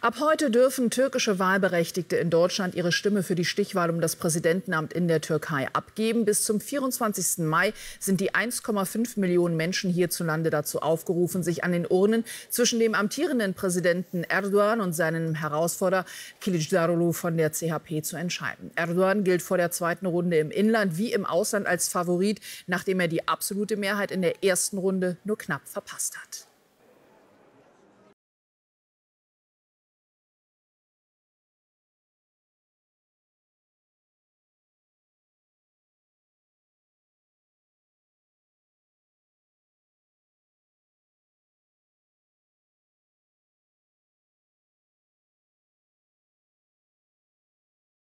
Ab heute dürfen türkische Wahlberechtigte in Deutschland ihre Stimme für die Stichwahl um das Präsidentenamt in der Türkei abgeben. Bis zum 24. Mai sind die 1,5 Millionen Menschen hierzulande dazu aufgerufen, sich an den Urnen zwischen dem amtierenden Präsidenten Erdogan und seinem Herausforderer Kilicdaroglu von der CHP zu entscheiden. Erdogan gilt vor der zweiten Runde im Inland wie im Ausland als Favorit, nachdem er die absolute Mehrheit in der ersten Runde nur knapp verpasst hat.